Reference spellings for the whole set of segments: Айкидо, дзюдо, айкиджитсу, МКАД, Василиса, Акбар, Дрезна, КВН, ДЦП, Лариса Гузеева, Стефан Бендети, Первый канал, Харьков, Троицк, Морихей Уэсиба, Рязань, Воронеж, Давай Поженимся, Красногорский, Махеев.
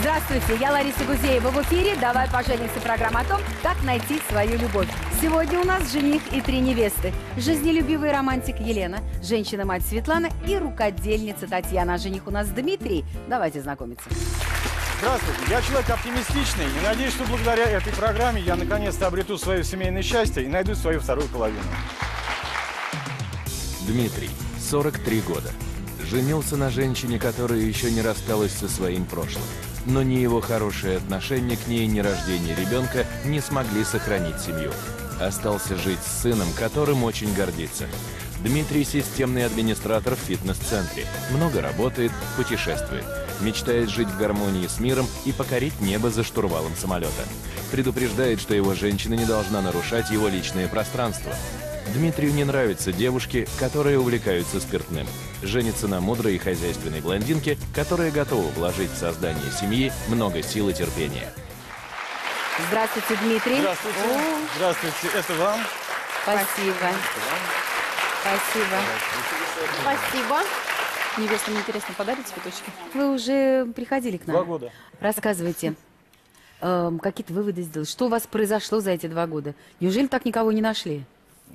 Здравствуйте, я Лариса Гузеева в эфире. Давай поженимся. Программа о том, как найти свою любовь. Сегодня у нас жених и три невесты. Жизнелюбивый романтик Елена, женщина-мать Светлана и рукодельница Татьяна. А жених у нас Дмитрий. Давайте знакомиться. Здравствуйте, я человек оптимистичный и надеюсь, что благодаря этой программе я наконец-то обрету свое семейное счастье и найду свою вторую половину. Дмитрий, 43 года. Женился на женщине, которая еще не рассталась со своим прошлым. Но ни его хорошие отношения к ней, ни рождение ребенка не смогли сохранить семью. Остался жить с сыном, которым очень гордится. Дмитрий – системный администратор в фитнес-центре. Много работает, путешествует. Мечтает жить в гармонии с миром и покорить небо за штурвалом самолета. Предупреждает, что его женщина не должна нарушать его личное пространство. Дмитрию не нравятся девушки, которые увлекаются спиртным. Женится на мудрой и хозяйственной блондинке, которая готова вложить в создание семьи много сил и терпения. Здравствуйте, Дмитрий. Здравствуйте. Здравствуйте. Это вам. Спасибо. Спасибо. Спасибо. Невестам интересно подарить цветочки. Вы уже приходили к нам. 2 года. Рассказывайте. Какие-то выводы сделали. Что у вас произошло за эти 2 года? Неужели так никого не нашли?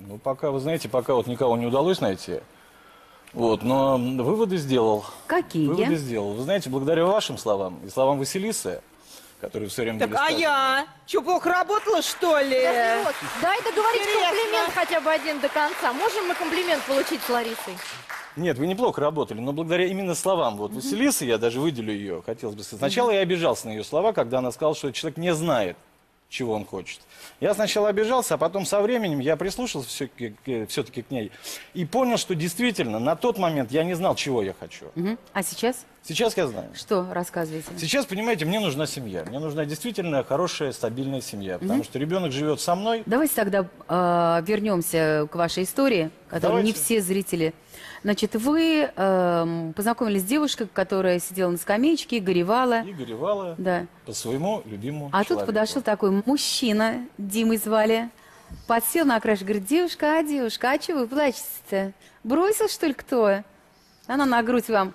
Ну, пока, вы знаете, пока вот никого не удалось найти. Вот, но выводы сделал. Какие? Выводы сделал. Вы знаете, благодаря вашим словам и словам Василисы, которые все время... Так, а я? Что, плохо работала, что ли? Дай договорить комплимент хотя бы один до конца. Можем мы комплимент получить с Ларисой? Нет, вы неплохо работали, но благодаря именно словам вот Василисы, я даже выделю ее, хотелось бы сказать. Сначала я обижался на ее слова, когда она сказала, что человек не знает, чего он хочет. Я сначала обижался, а потом со временем я прислушался все-таки к ней и понял, что действительно на тот момент я не знал, чего я хочу. А сейчас? Сейчас я знаю. Что? Рассказывайте. Сейчас, понимаете, мне нужна семья. Мне нужна действительно хорошая, стабильная семья, потому что ребенок живет со мной. Давайте тогда вернемся к вашей истории, которую не все зрители... Значит, вы познакомились с девушкой, которая сидела на скамеечке и горевала. И горевала, да. По своему любимому человеку. Тут подошел такой мужчина, Димой звали, подсел на крышу, говорит: девушка, а чего вы плачете-то? Бросил, что ли, кто? Она на грудь вам.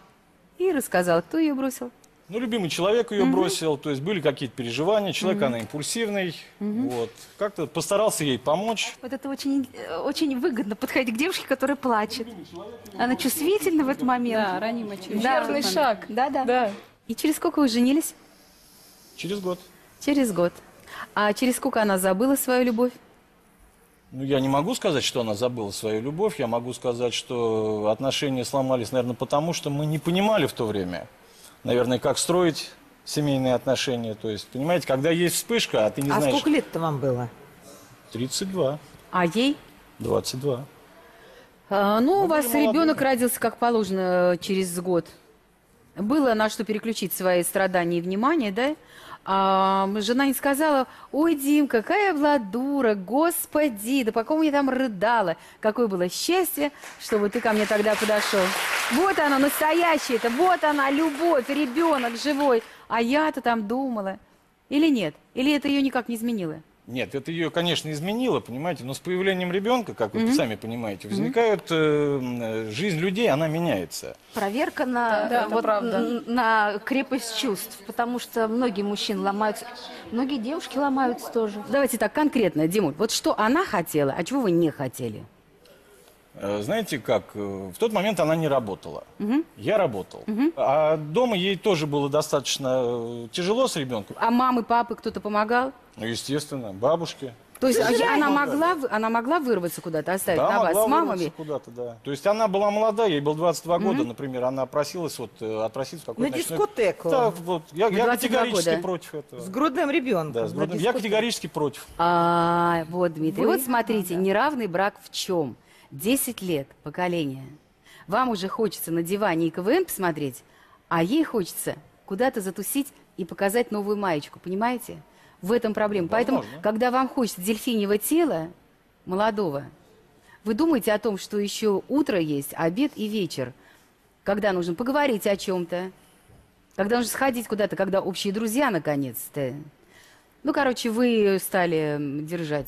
И рассказала, кто ее бросил. Ну, любимый человек ее бросил, то есть были какие-то переживания, человек, она импульсивный, вот, как-то постарался ей помочь. Вот это очень, очень выгодно подходить к девушке, которая плачет. Она чувствительна в этот момент. Да, ранимая, чувствительный шаг. Да. И через сколько вы женились? Через год. Через год. А через сколько она забыла свою любовь? Ну, я не могу сказать, что она забыла свою любовь, я могу сказать, что отношения сломались, наверное, потому что мы не понимали в то время, наверное, как строить семейные отношения. То есть, понимаете, когда есть вспышка, а ты не знаешь... А сколько лет-то вам было? 32. А ей? 22. Ну, у вас ребенок родился, как положено, через год. Было на что переключить свои страдания и внимание, да? А жена не сказала: ой, Дим, какая бладура, господи, да по-какому я там рыдала. Какое было счастье, чтобы ты ко мне тогда подошел. Вот она, настоящая, это вот она, любовь, ребенок живой. А я-то там думала. Или нет? Или это ее никак не изменило? Нет, это ее, конечно, изменило, понимаете, но с появлением ребенка, как вы сами понимаете, возникает жизнь людей, она меняется. Проверка на, на крепость чувств, потому что многие мужчины ломаются, многие девушки ломаются тоже. Давайте так конкретно, Димуль, вот что она хотела, а чего вы не хотели? Знаете как, в тот момент она не работала, я работал, а дома ей тоже было достаточно тяжело с ребенком. А мамы, папы кто-то помогал? Ну, естественно, бабушки. То есть она могла вырваться куда-то, оставить на вас с мамами? Куда-то, да. То есть она была молода, ей было 22 года, например, она просилась вот отпроситься в какой-то... На дискотеку? Да, вот, я категорически против этого. С грудным ребенком? Да, с грудным. Я категорически против. А, вот, Дмитрий, вот смотрите, неравный брак в чем? 10 лет поколения. Вам уже хочется на диване и КВН посмотреть, а ей хочется куда-то затусить и показать новую маечку, понимаете? В этом проблема. Поэтому, когда вам хочется дельфиньего тела молодого, вы думаете о том, что еще утро есть, обед и вечер, когда нужно поговорить о чем-то, когда нужно сходить куда-то, когда общие друзья наконец-то. Ну, короче, вы стали держать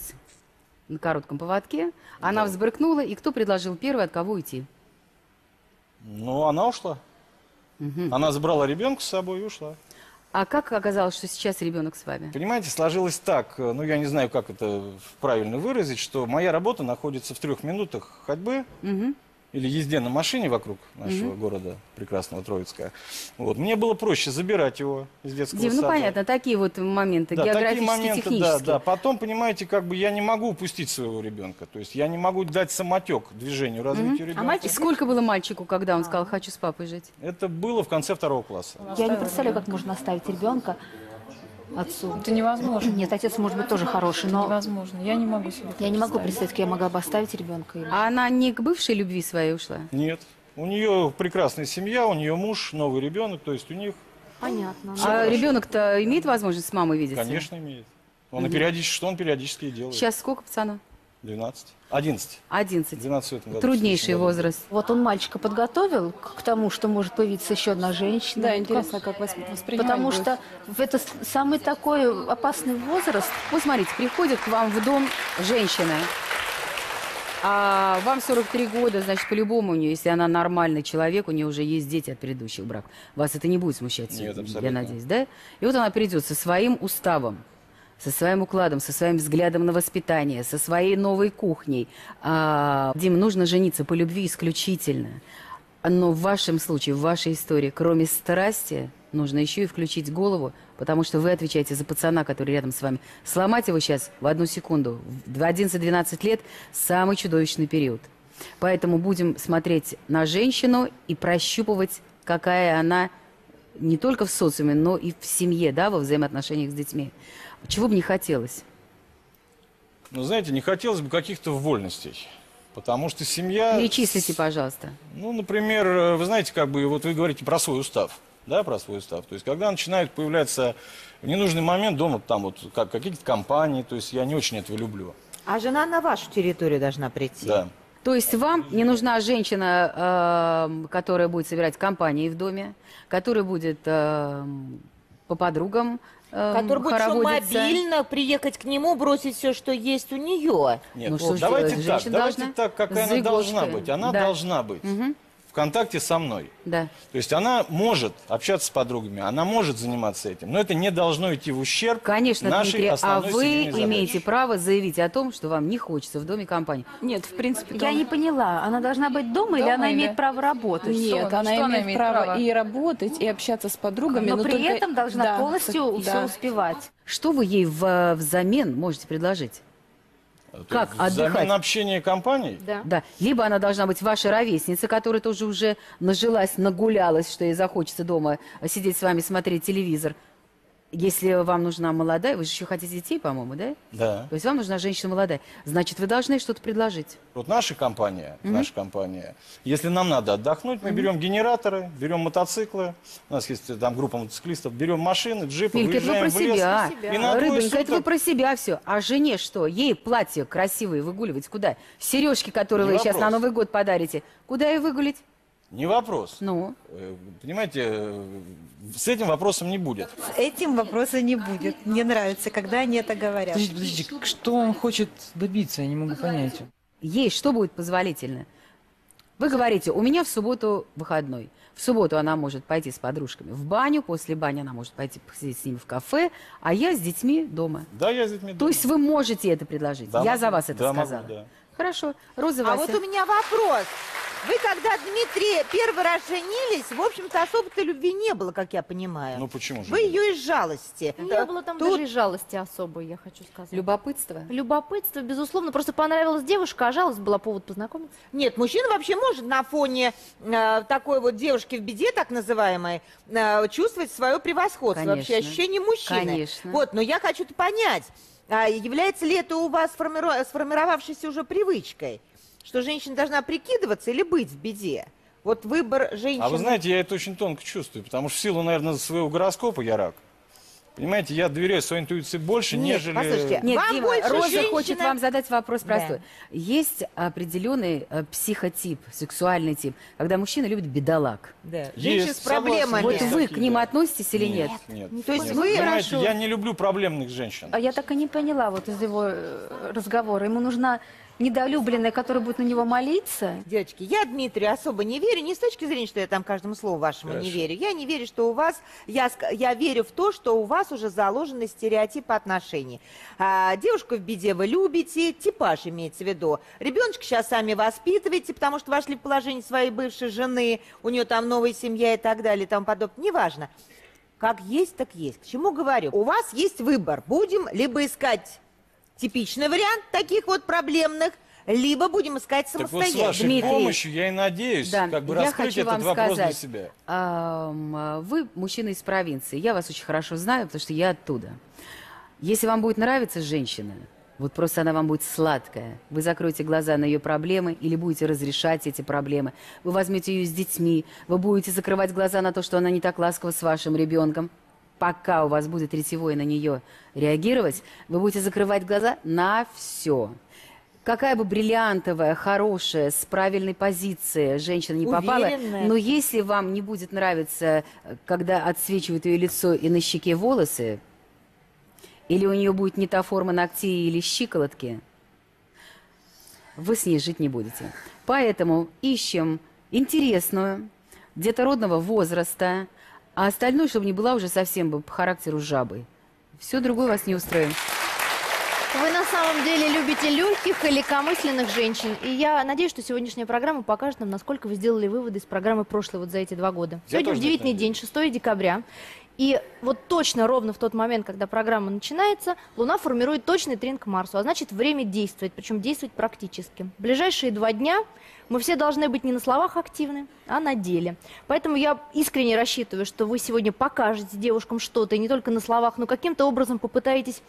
на коротком поводке, она взбрыкнула, и кто предложил первый, от кого уйти? Ну, она ушла. Она забрала ребенка с собой и ушла. А как оказалось, что сейчас ребенок с вами? Понимаете, сложилось так, ну я не знаю, как это правильно выразить, что моя работа находится в 3 минутах ходьбы или езде на машине вокруг нашего города, прекрасного Троицка. Вот. Мне было проще забирать его из детского сада. Ну понятно, такие вот моменты, да, географические, да. Потом, понимаете, как бы я не могу упустить своего ребенка, то есть я не могу дать самотек движению, развитию ребенка. А мальчик, сколько было мальчику, когда он сказал, хочу с папой жить? Это было в конце 2 класса. Я не представляю, как можно оставить ребенка отцу. Это невозможно. Нет, отец может быть тоже хороший, но... невозможно. Я не могу себе представить. Я не могу представить, как я могла бы оставить ребенка. Или... А она не к бывшей любви своей ушла? Нет. У нее прекрасная семья, у нее муж, новый ребенок, то есть у них... Понятно. А ребенок-то имеет возможность с мамой видеться? Конечно, имеет. Он периодически, что он периодически и делает. Сейчас сколько пацану? 12. 11. 11. 12 в этом году. Труднейший возраст. Вот он мальчика подготовил к тому, что может появиться еще одна женщина. Да, интересно, как воспринимать. Потому что это самый такой опасный возраст. Вот смотрите, приходит к вам в дом женщина. А вам 43 года, значит, по-любому у нее, если она нормальный человек, у нее уже есть дети от предыдущих браков. Вас это не будет смущать? Нет, абсолютно. Я надеюсь, да? И вот она придет со своим уставом, со своим укладом, со своим взглядом на воспитание, со своей новой кухней. Дим, нужно жениться по любви исключительно. Но в вашем случае, в вашей истории, кроме страсти, нужно еще и включить голову, потому что вы отвечаете за пацана, который рядом с вами. Сломать его сейчас в 1 секунду, в 11-12 лет, самый чудовищный период. Поэтому будем смотреть на женщину и прощупывать, какая она не только в социуме, но и в семье, да, во взаимоотношениях с детьми. Чего бы не хотелось? Ну, знаете, не хотелось бы каких-то вольностей. Потому что семья... Перечислите, пожалуйста. Ну, например, вы знаете, как бы, вот вы говорите про свой устав. Да, про свой устав. То есть, когда начинают появляться в ненужный момент дома, там вот как, какие-то компании, то есть я не очень этого люблю. А жена на вашу территорию должна прийти? Да. То есть вам не нужна женщина, которая будет собирать компании в доме, которая будет по подругам, который будет мобильно приехать к нему, бросить все, что есть у нее. Нет, ну, вот, давайте так, какая она должна быть. Она должна быть в контакте со мной. Да. То есть она может общаться с подругами, она может заниматься этим, но это не должно идти в ущерб нашей Дмитрий, основной семейной задаче. А вы имеете право заявить о том, что вам не хочется в доме компании. Нет, в принципе... Я не поняла, она должна быть дома или она имеет право работать? Нет, она имеет право и работать, и общаться с подругами. Но при этом должна полностью все успевать. Что вы ей взамен можете предложить? Как отдыхать? На общение компаний? Да. Да. Либо она должна быть ваша ровесница, которая тоже уже нажилась, нагулялась, что ей захочется дома сидеть с вами, смотреть телевизор. Если вам нужна молодая, вы же еще хотите детей, по-моему, да? Да. То есть вам нужна женщина молодая. Значит, вы должны что-то предложить. Вот наша компания, если нам надо отдохнуть, мы берем генераторы, берем мотоциклы, у нас есть там группа мотоциклистов, берем машины, джипы, выезжаем в лес. Рыбенька, это вы про себя все. А жене что? Ей платье красивое выгуливать куда? Сережки, которые вы сейчас на Новый год подарите, куда ей выгулить? Не вопрос. Ну? Понимаете, с этим вопросом не будет. С этим вопроса не будет. Мне нравится, когда они это говорят. Подождите, подождите, что он хочет добиться, я не могу понять. Ей что будет позволительно? Вы говорите, у меня в субботу выходной. В субботу она может пойти с подружками в баню, после бани она может пойти посидеть с ними в кафе, а я с детьми дома. Да, я с детьми дома. То есть вы можете это предложить? Да, я за вас это сказала. Могу, да. Хорошо. Роза, Вася. А вот у меня вопрос. Вы, когда, Дмитрий, первый раз женились, в общем-то, особо-то любви не было, как я понимаю. Ну, почему же? Вы ее из жалости. Не было там даже жалости особой, я хочу сказать. Любопытство? Любопытство, безусловно. Просто понравилась девушка, а жалость была повод познакомиться. Нет, мужчина вообще может на фоне такой вот девушки в беде, так называемой, чувствовать свое превосходство. Конечно. Вообще ощущение мужчины. Конечно. Вот, но я хочу это понять. Является ли это у вас сформировавшейся уже привычкой? Что женщина должна прикидываться или быть в беде? Вот выбор женщины... А вы знаете, я это очень тонко чувствую, потому что в силу, наверное, своего гороскопа я рак. Понимаете, я доверяю своей интуиции больше, нежели... Послушайте, нет, вам Дима, больше Роза хочет вам задать вопрос простой. Да. Есть определенный психотип, сексуальный тип, когда мужчина любит бедолаг. Да. Женщина с проблемами. Вот вы к ним относитесь или нет? Нет, нет. То есть вы... Понимаете, я не люблю проблемных женщин. А я так и не поняла вот из его разговора. Ему нужна... недолюбленное, которое будет на него молиться? Девочки, я Дмитрию особо не верю, не с точки зрения, что я там каждому слову вашему не верю. Я не верю, что у вас, я верю в то, что у вас уже заложены стереотипы отношений. Девушку в беде вы любите, типаж имеется в виду. Ребеночка сейчас сами воспитываете, потому что вошли в положение своей бывшей жены, у нее там новая семья и так далее, и тому подобное, неважно. Как есть, так есть. К чему говорю? У вас есть выбор. Будем либо искать типичный вариант таких вот проблемных, либо будем искать самостоятельно. Так вот, с вашей помощью, я и надеюсь, да, как бы раскрыть этот вопрос для себя. Вы мужчина из провинции. Я вас очень хорошо знаю, потому что я оттуда. Если вам будет нравиться женщина, вот просто она вам будет сладкая. Вы закроете глаза на ее проблемы или будете разрешать эти проблемы. Вы возьмете ее с детьми, вы будете закрывать глаза на то, что она не так ласкова с вашим ребенком. Пока у вас будет ретевой на нее реагировать, вы будете закрывать глаза на все. Какая бы бриллиантовая, хорошая, с правильной позиции женщина не попала, но если вам не будет нравиться, когда отсвечивает ее лицо и на щеке волосы, или у нее будет не та форма ногтей или щиколотки, вы с ней жить не будете. Поэтому ищем интересную, где-то родного возраста, а остальное, чтобы не была уже совсем по характеру жабой. Все другое вас не устроит. Вы на самом деле любите легких и легкомысленных женщин. И я надеюсь, что сегодняшняя программа покажет нам, насколько вы сделали выводы из программы прошлой вот за эти 2 года. Сегодня удивительный день, 6 декабря. И вот точно ровно в тот момент, когда программа начинается, Луна формирует точный трин к Марсу, а значит время действовать, причем действовать практически. В ближайшие 2 дня мы все должны быть не на словах активны, а на деле. Поэтому я искренне рассчитываю, что вы сегодня покажете девушкам что-то, и не только на словах, но каким-то образом попытаетесь...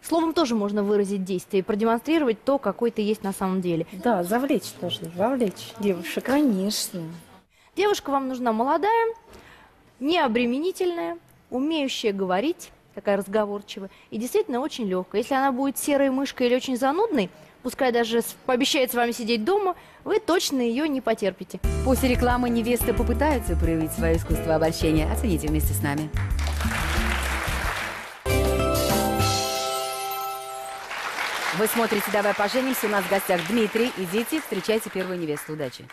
Словом тоже можно выразить действие и продемонстрировать то, какой ты есть на самом деле. Да, завлечь нужно, завлечь девушек. Конечно. Девушка вам нужна молодая, необременительная, умеющая говорить, такая разговорчивая, и действительно очень легкая. Если она будет серой мышкой или очень занудной, пускай даже пообещает с вами сидеть дома, вы точно ее не потерпите. После рекламы невесты попытаются проявить свое искусство обольщения. Оцените вместе с нами. Вы смотрите «Давай поженимся». У нас в гостях Дмитрий и дети. Встречайте первую невесту. Удачи.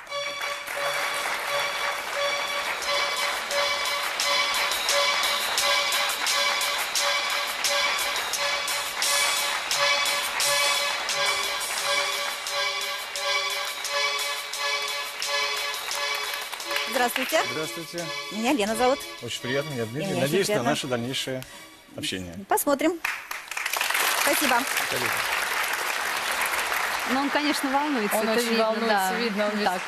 Здравствуйте. Здравствуйте. Меня Лена зовут. Очень приятно, я Дмитрий. Надеюсь на наше дальнейшее общение. Посмотрим. Спасибо. Спасибо. Но он, конечно, волнуется. Он очень видно, волнуется, да. Видно, он так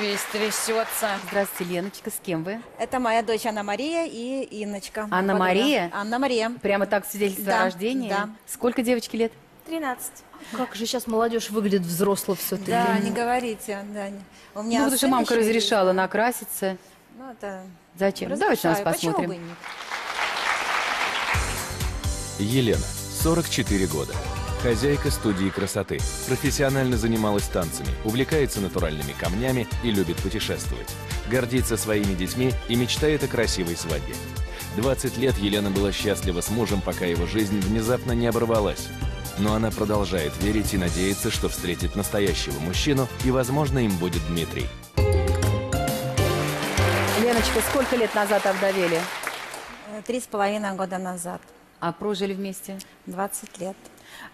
весь трясется. Здравствуйте, Леночка, с кем вы? Это моя дочь Анна-Мария и Инночка. Анна-Мария? Анна-Мария. Прямо так свидетельство о рождении? Да. Сколько девочке лет? 13. Как же сейчас молодежь выглядит взросло все-таки. Да, не говорите. Да. У меня ну, потому что мамка разрешала накраситься. Ну, это... Зачем? Разрешаю. Давайте нас посмотрим. Почему бы нет? Елена, 44 года. Хозяйка студии красоты. Профессионально занималась танцами, увлекается натуральными камнями и любит путешествовать. Гордится своими детьми и мечтает о красивой свадьбе. 20 лет Елена была счастлива с мужем, пока его жизнь внезапно не оборвалась. Но она продолжает верить и надеется, что встретит настоящего мужчину, и, возможно, им будет Дмитрий. Леночка, сколько лет назад овдовели? 3,5 года назад. А прожили вместе? 20 лет.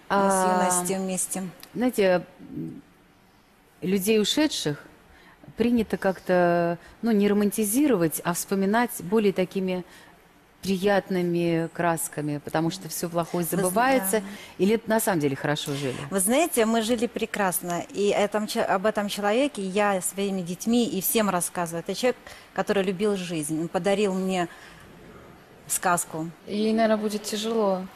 С юностью вместе. Знаете, людей ушедших принято как-то, ну, не романтизировать, а вспоминать более такими приятными красками, потому что все плохое забывается, или на самом деле хорошо жили? Вы знаете, мы жили прекрасно, и об этом человеке я своими детьми и всем рассказываю. Это человек, который любил жизнь, он подарил мне сказку. Ей, наверное, будет тяжело.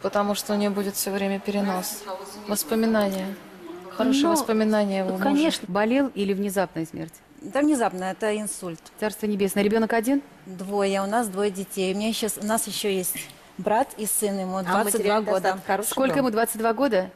Потому что у нее будет все время перенос. Воспоминания. Хорошие воспоминания его мужа. Конечно. Болел или внезапная смерть? Да, внезапно, это инсульт. Царство небесное. Ребенок один? 2. У нас 2 детей. У нас еще есть брат и сын, ему 22 года. Сколько ему 22 года?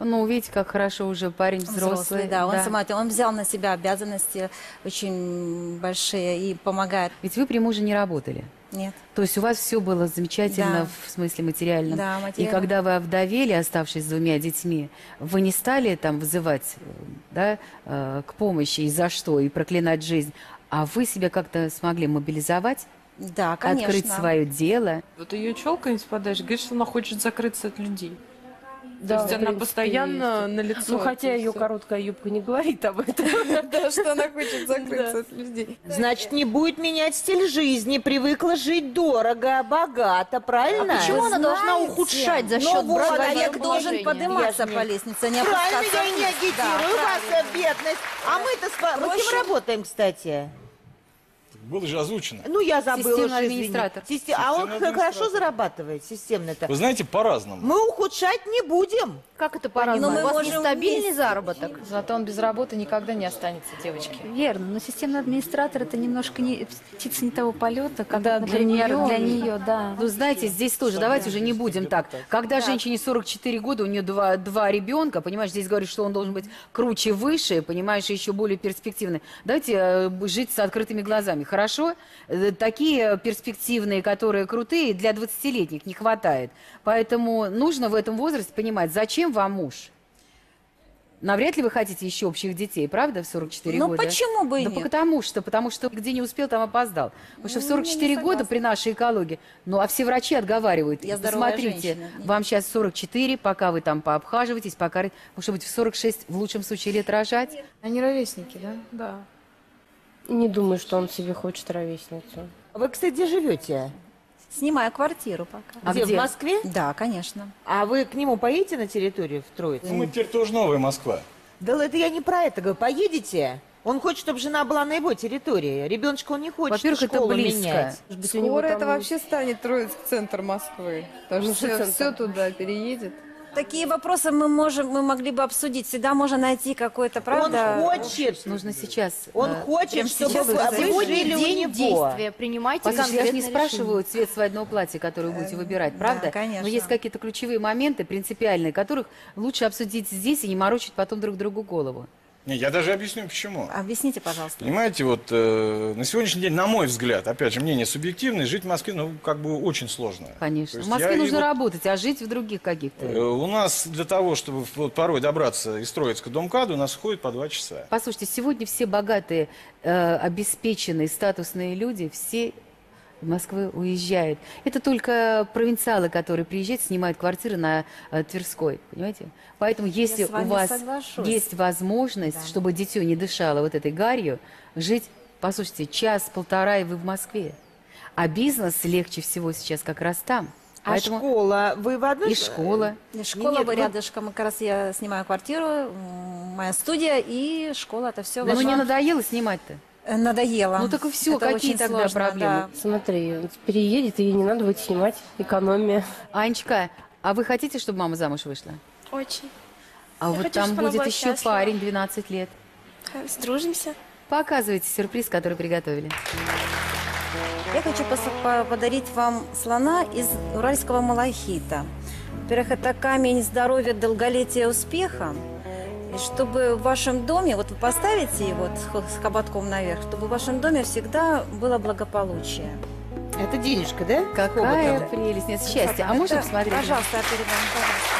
Ну, видите, как хорошо уже парень взрослый. Да, он самостоятельный, он взял на себя обязанности очень большие и помогает. Ведь вы при муже не работали. Нет. То есть у вас все было замечательно, да, в смысле материальном. Да, материально. И когда вы овдовели, оставшись с двумя детьми, вы не стали там вызывать, да, к помощи и за что, и проклинать жизнь, а вы себя как-то смогли мобилизовать? Да, конечно. Открыть свое дело. Вот ее челка не спадаешь, говорит, что она хочет закрыться от людей. Да, то есть она постоянно на лицо. Ну, хотя ее короткая юбка не говорит об этом. Да, что она хочет закрыться от людей. Значит, не будет менять стиль жизни, привыкла жить дорого, богато, правильно? Почему она должна ухудшать за счет брака? Человек должен подниматься по лестнице, не опускаться. Правильно, я не агитирую, у вас бедность. А мы-то с кем работаем, кстати? Было же озвучено. Ну, я забыла. Системный администратор. А он хорошо зарабатывает системно-то? Вы знаете, по-разному. Мы ухудшать не будем. Как это по-разному? У вас нестабильный заработок. Зато он без работы никогда не останется, девочки. Верно. Но системный администратор — это немножко не, птица не того полета, когда для нее, да. Ну, знаете, здесь тоже, давайте уже не будем так. Когда женщине 44 года, у нее два ребенка, понимаешь, здесь говорит, что он должен быть круче, выше, понимаешь, еще более перспективный. Давайте жить с открытыми глазами. Хорошо, такие перспективные, которые крутые, для 20-летних не хватает. Поэтому нужно в этом возрасте понимать, зачем вам муж. Навряд ли вы хотите еще общих детей, правда, в 44 года? Ну почему бы и нет? Да потому что где не успел, там опоздал. Потому что в 44 года при нашей экологии, ну а все врачи отговаривают. Я Посмотрите, вам сейчас 44, пока вы там пообхаживаетесь, пока, может быть, в 46 в лучшем случае лет рожать. Они ровесники, да? Да. Не думаю, что он себе хочет ровесницу. Вы, кстати, где живете? Снимаю квартиру пока. А где? В Москве? Да, конечно. А вы к нему поедете на территорию в Троицк? Ну, мы теперь тоже новая Москва. Да, это я не про это говорю. Поедете? Он хочет, чтобы жена была на его территории. Ребеночка он не хочет. Во-первых, это близко. Скоро это вообще станет Троицк, центр Москвы. Потому что все туда переедет. Такие вопросы мы могли бы обсудить. Всегда можно найти какой-то, правда? Он хочет. Нужно сейчас. Он хочет, чтобы вы жили у него. Принимайте конкретные решения. Я не спрашиваю цвет свадебного платья, которое вы будете выбирать, правда? Да, конечно. Но есть какие-то ключевые моменты, принципиальные, которых лучше обсудить здесь и не морочить потом друг другу голову. Не, я даже объясню, почему. Объясните, пожалуйста. Понимаете, вот на сегодняшний день, на мой взгляд, опять же, мнение субъективное, жить в Москве, ну, как бы очень сложно. Конечно. В Москве нужно работать, а жить в других каких-то. У нас для того, чтобы вот, порой добраться из Троицка до МКАДа, у нас уходит по 2 часа. Послушайте, сегодня все богатые, обеспеченные, статусные люди, все... Москвы уезжает. Это только провинциалы, которые приезжают, снимают квартиры на Тверской, понимаете? Поэтому если у вас есть возможность, да, чтобы дитё не дышало вот этой гарью, жить, послушайте, час-полтора, и вы в Москве. А бизнес легче всего сейчас как раз там. Поэтому... А школа? Вы в одной... И школа. И школа нет, рядышком. Как раз я снимаю квартиру, моя студия, и школа, это все... Но не надоело снимать-то? Надоело. Ну так и все, это какие тогда проблемы? Да. Смотри, переедет, и не надо будет снимать, экономия. Анечка, а вы хотите, чтобы мама замуж вышла? Очень. А я вот хочу, там будет еще счастлива. Парень, 12 лет. Сдружимся. Показывайте сюрприз, который приготовили. Я хочу подарить вам слона из уральского малахита. Во-первых, это камень здоровья, долголетия, успеха. И чтобы в вашем доме, вот вы поставите его с хоботком наверх, чтобы в вашем доме всегда было благополучие. Это денежка, да? Какая прелесть, нет, счастье. А можно посмотреть? Пожалуйста, я передам, пожалуйста.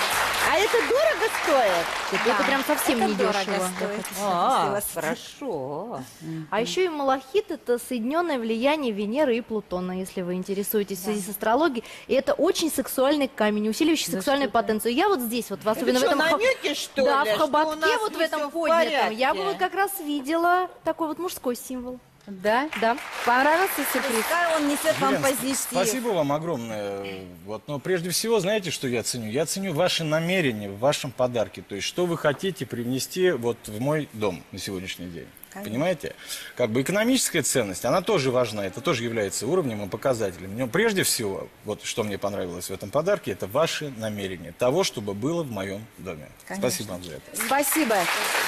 А это дорого стоит? Да, это прям совсем это не дорого стоит. Хорошо. А еще и малахит — это соединенное влияние Венеры и Плутона, если вы интересуетесь, да, в связи с астрологией. И это очень сексуальный камень, усиливающий, да, сексуальную потенцию. Я вот здесь вот, особенно что, в этом намеки, что да, ли? В хоботке, вот в этом поднятом, я бы вот как раз видела такой вот мужской символ. Да, да. Понравился сюрприз. Он несет вам позитив. Спасибо вам огромное. Вот, но прежде всего, знаете, что я ценю? Я ценю ваши намерения в вашем подарке. То есть, что вы хотите привнести вот в мой дом на сегодняшний день. Конечно. Понимаете? Как бы экономическая ценность, она тоже важна. Это тоже является уровнем и показателем. Но прежде всего, вот что мне понравилось в этом подарке, это ваши намерения. Того, чтобы было в моем доме. Конечно. Спасибо вам за это. Спасибо.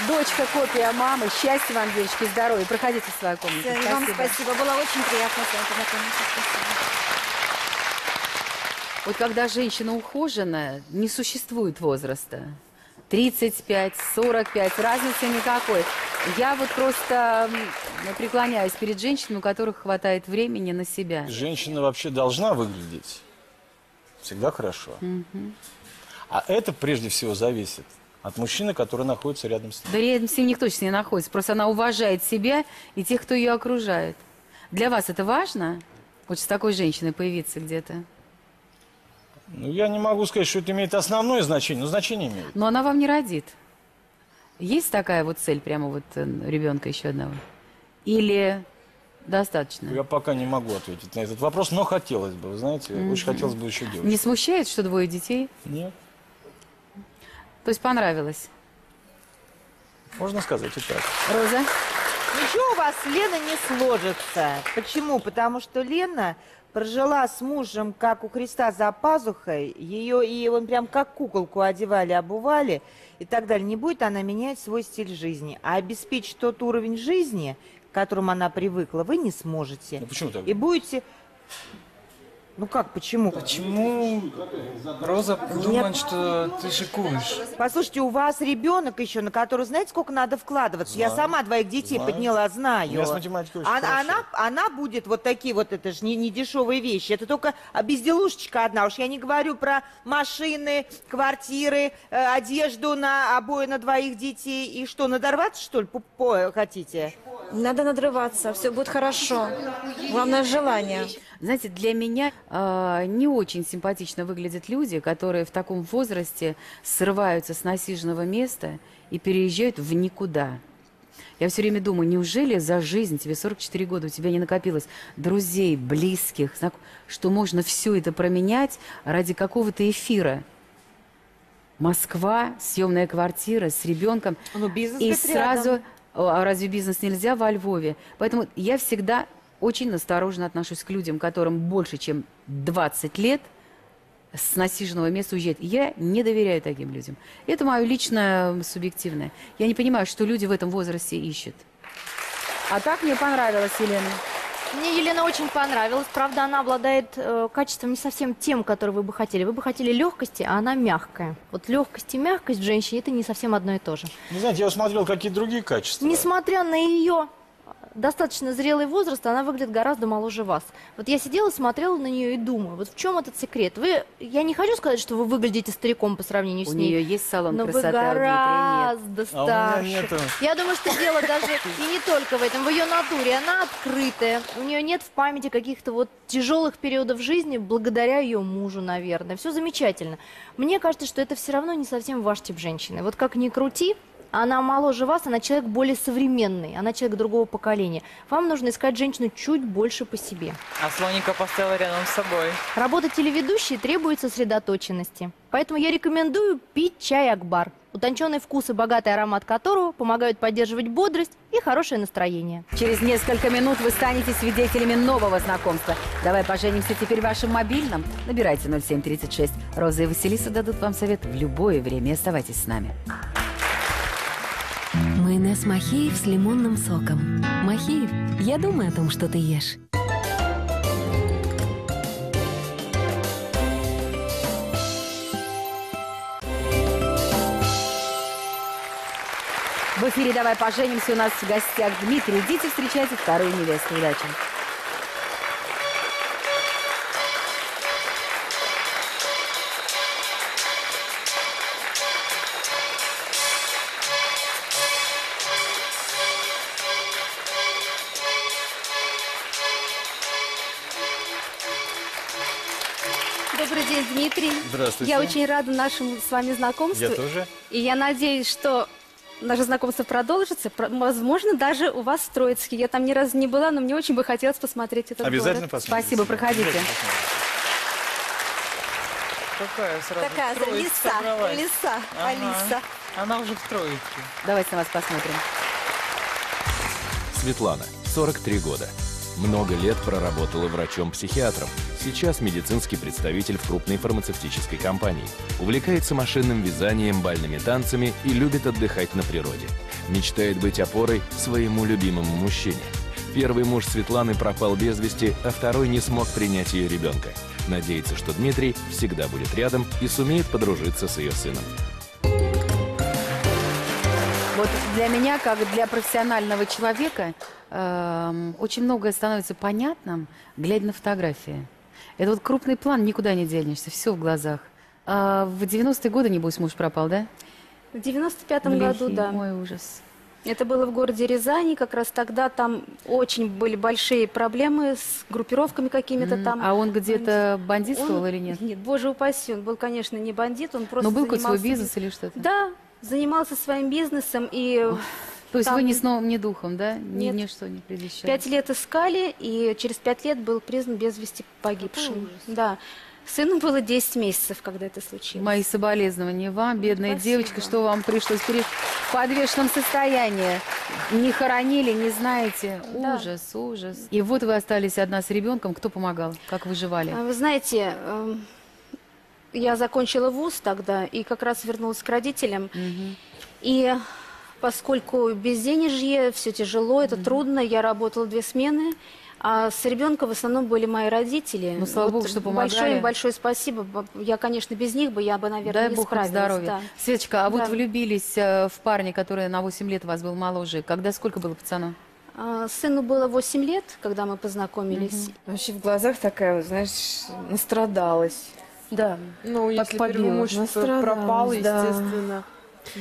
Дочка, копия мамы. Счастья вам, девочки, здоровья. Проходите в свою комнату. Спасибо. Вам спасибо. Было очень приятно с вами познакомиться. Спасибо. Вот когда женщина ухожена, не существует возраста. 35, 45, разницы никакой. Я вот просто преклоняюсь перед женщинами, у которых хватает времени на себя. Женщина вообще должна выглядеть всегда хорошо. Угу. А это прежде всего зависит от мужчины, который находится рядом с ним. Да рядом с ним никто точно не находится. Просто она уважает себя и тех, кто ее окружает. Для вас это важно? Вот с такой женщиной появиться где-то? Ну, я не могу сказать, что это имеет основное значение, но значение имеет. Но она вам не родит. Есть такая вот цель, прямо вот ребенка еще одного? Или достаточно? Я пока не могу ответить на этот вопрос, но хотелось бы, вы знаете, очень хотелось бы еще девочку. Не смущает, что двое детей? Нет. То есть понравилось? Можно сказать и так. Роза? Ничего у вас, Лена, не сложится. Почему? Потому что Лена прожила с мужем, как у Христа за пазухой, ее и он прям как куколку одевали, обували и так далее. Не будет она менять свой стиль жизни. А обеспечить тот уровень жизни, к которому она привыкла, вы не сможете. Ну, почему так? И будете... Ну как, почему? Почему Роза думает, что ты шикуешь? Послушайте, у вас ребенок еще, на который, знаете, сколько надо вкладываться? Знаю. Я сама двоих детей подняла, знаю. Я с математикой очень хорошо. Она будет вот такие вот, это же не дешевые вещи. Это только безделушечка одна. Уж я не говорю про машины, квартиры, одежду на обои, на двоих детей. И что, надорваться, что ли, хотите? Надо надрываться, все будет хорошо. Главное желание. Знаете, для меня не очень симпатично выглядят люди, которые в таком возрасте срываются с насиженного места и переезжают в никуда. Я все время думаю, неужели за жизнь, тебе 44 года, у тебя не накопилось друзей, близких, что можно все это променять ради какого-то эфира? Москва, съемная квартира с ребенком. Ну, бизнес и сразу... Рядом. А разве бизнес нельзя во Львове? Поэтому я всегда очень осторожно отношусь к людям, которым больше, чем 20 лет с насиженного места уезжать. Я не доверяю таким людям. Это мое личное, субъективное. Я не понимаю, что люди в этом возрасте ищут. А так мне понравилась Елена. Мне Елена очень понравилась. Правда, она обладает качеством не совсем тем, которое вы бы хотели. Вы бы хотели легкости, а она мягкая. Вот легкость и мягкость в женщине – это не совсем одно и то же. Не знаете, я усмотрел какие-то другие качества. Несмотря на ее достаточно зрелый возраст, она выглядит гораздо моложе вас. Вот я сидела, смотрела на нее и думаю, вот в чем этот секрет? Я не хочу сказать, что вы выглядите стариком по сравнению с ней. У нее есть салон красоты, а у меня старше. Я думаю, что дело даже и не только в этом, в ее натуре. Она открытая, у нее нет в памяти каких-то вот тяжелых периодов жизни, благодаря ее мужу, наверное. Все замечательно. Мне кажется, что это все равно не совсем ваш тип женщины. Вот как ни крути, она моложе вас, она человек более современный, она человек другого поколения. Вам нужно искать женщину чуть больше по себе. А слоника поставила рядом с собой. Работа телеведущей требует сосредоточенности. Поэтому я рекомендую пить чай «Акбар», утонченный вкус и богатый аромат которого помогают поддерживать бодрость и хорошее настроение. Через несколько минут вы станете свидетелями нового знакомства. Давай поженимся теперь вашим мобильным. Набирайте 0736. Роза и Василиса дадут вам совет в любое время. Оставайтесь с нами. Майонез Махеев с лимонным соком. Махеев, я думаю о том, что ты ешь. В эфире «Давай поженимся», у нас в гостях Дмитрий. Идите, встречайте вторую невесту. Удачи. Дмитрий, я очень рада нашему с вами знакомству. Я тоже. И я надеюсь, что наше знакомство продолжится. Возможно, даже у вас в Троицке. Я там ни разу не была, но мне очень бы хотелось посмотреть этот город. Посмотрите. Спасибо, проходите. Какая сразу? Такая же лиса, Алиса. Она уже в Троицке. Давайте на вас посмотрим. Светлана, 43 года. Много лет проработала врачом-психиатром. Сейчас медицинский представитель в крупной фармацевтической компании. Увлекается машинным вязанием, бальными танцами и любит отдыхать на природе. Мечтает быть опорой своему любимому мужчине. Первый муж Светланы пропал без вести, а второй не смог принять ее ребенка. Надеется, что Дмитрий всегда будет рядом и сумеет подружиться с ее сыном. Вот для меня, как для профессионального человека, очень многое становится понятным, глядя на фотографии. Это вот крупный план, никуда не денешься, все в глазах. А в 90-е годы, небось, муж пропал, да? В 95-м году, да. Ой, ужас. Это было в городе Рязани, как раз тогда там очень были большие проблемы с группировками какими-то там. А он где-то бандитствовал или нет? Нет, боже упаси, он был, конечно, не бандит, он просто... Но был какой-то свой бизнес или что-то? Да, занимался своим бизнесом и... Ой. То есть там... вы ни сном, ни духом, да? Нет. Ничто не предвещало? 5 лет искали, и через 5 лет был признан без вести погибшим. Да. Сыну было 10 месяцев, когда это случилось. Мои соболезнования вам, бедная Спасибо. Девочка, что вам пришлось при подвешенном состоянии. Не хоронили, не знаете. Да. Ужас, ужас. И вот вы остались одна с ребенком. Кто помогал? Как выживали? Вы знаете, я закончила вуз тогда и как раз вернулась к родителям. Угу. И поскольку безденежье, все тяжело, это трудно, я работала 2 смены. А с ребенком в основном были мои родители. Ну, слава Богу, что помогали. Большое спасибо. Я, конечно, без них бы, наверное, не справилась. Дай Бог им здоровья. Светочка, а вот влюбились в парня, который на 8 лет вас был моложе. Когда сколько было пацану? Сыну было 8 лет, когда мы познакомились. Вообще в глазах такая, знаешь, настрадалась. Да. Ну, если первый муж пропал, естественно.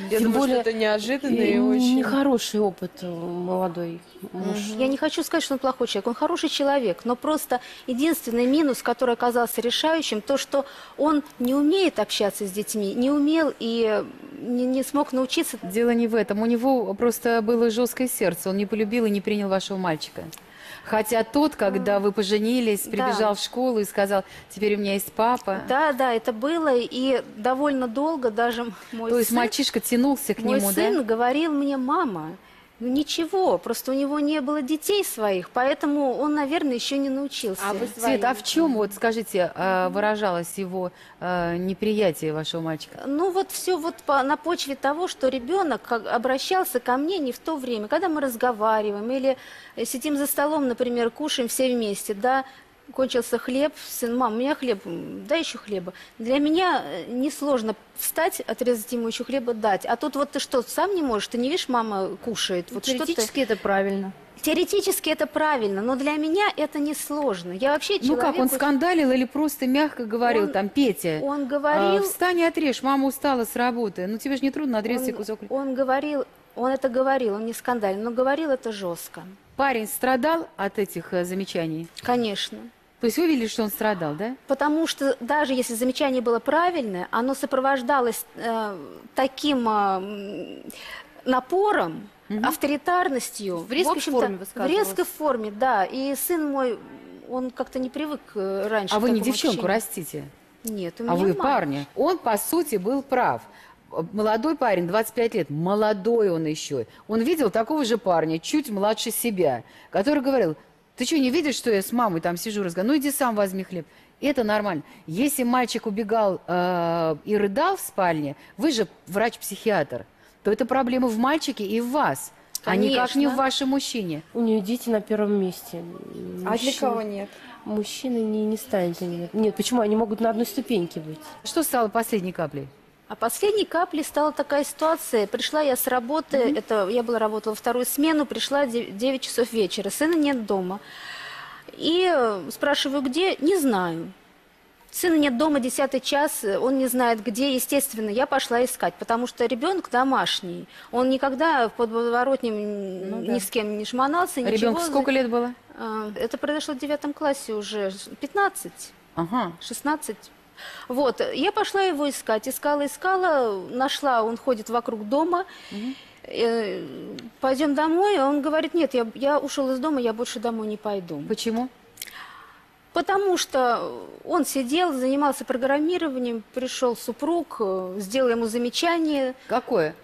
Я думаю, что это неожиданно и очень... Нехороший опыт молодой муж. Я не хочу сказать, что он плохой человек. Он хороший человек, но просто единственный минус, который оказался решающим, то, что он не умеет общаться с детьми, не умел и не смог научиться. Дело не в этом. У него просто было жесткое сердце. Он не полюбил и не принял вашего мальчика. Хотя тот, когда вы поженились, прибежал в школу и сказал, теперь у меня есть папа. Да, да, это было, и довольно долго даже мой сын... То есть мальчишка тянулся к нему, да? Мой сын говорил мне, мама, ну ничего, просто у него не было детей своих, поэтому он, наверное, еще не научился. Свет, а в чем, вот скажите, выражалось его неприятие вашего мальчика? Ну вот все вот на почве того, что ребенок обращался ко мне не в то время, когда мы разговариваем или сидим за столом, например, кушаем все вместе, да, кончился хлеб, сын, мам, у меня хлеб, дай еще хлеба. Для меня несложно встать, отрезать ему еще хлеба, дать. А тут вот ты что, сам не можешь, ты не видишь, мама кушает. Вот теоретически это правильно. Теоретически это правильно, но для меня это несложно. Я вообще человек... Ну как, он скандалил или просто мягко говорил, там, Петя? Он говорил... Встань и отрежь, мама устала с работы. Ну тебе же не трудно отрезать себе кусок хлеба. Он говорил, он это говорил, он не скандалил, но говорил это жестко. Парень страдал от этих замечаний? Конечно. То есть вы видели, что он страдал, да? Потому что даже если замечание было правильное, оно сопровождалось таким напором, авторитарностью. В резкой форме, вы сказали. В резкой форме, да. И сын мой, он как-то не привык раньше. А вы не девчонку растите? Нет, у меня мама. А вы парня. Он, по сути, был прав. Молодой парень, 25 лет, молодой он еще. Он видел такого же парня, чуть младше себя, который говорил, ты что, не видишь, что я с мамой там сижу, разговариваю? Ну иди сам возьми хлеб. Это нормально. Если мальчик убегал и рыдал в спальне, вы же врач-психиатр, то это проблема в мальчике и в вас, Конечно. А никак не в вашем мужчине. У нее дети на первом месте. А для кого нет? Мужчины не станет. Нет, почему? Они могут на одной ступеньке быть. Что стало последней каплей? А последней каплей стала такая ситуация. Пришла я с работы, я работала 2-ю смену, пришла 9 часов вечера, сына нет дома. И спрашиваю, где? Не знаю. Сына нет дома, 10 час, он не знает где. Естественно, я пошла искать, потому что ребенок домашний. Он никогда в подворотне ни с кем не шмонался, ничего. Ребенку сколько лет было? Это произошло в 9 классе уже, 15, 16. Вот, я пошла его искать, искала, нашла, он ходит вокруг дома, пойдем домой, он говорит, нет, я ушел из дома, я больше домой не пойду. Почему? Потому что он сидел, занимался программированием, пришел супруг, сделал ему замечание. Какое?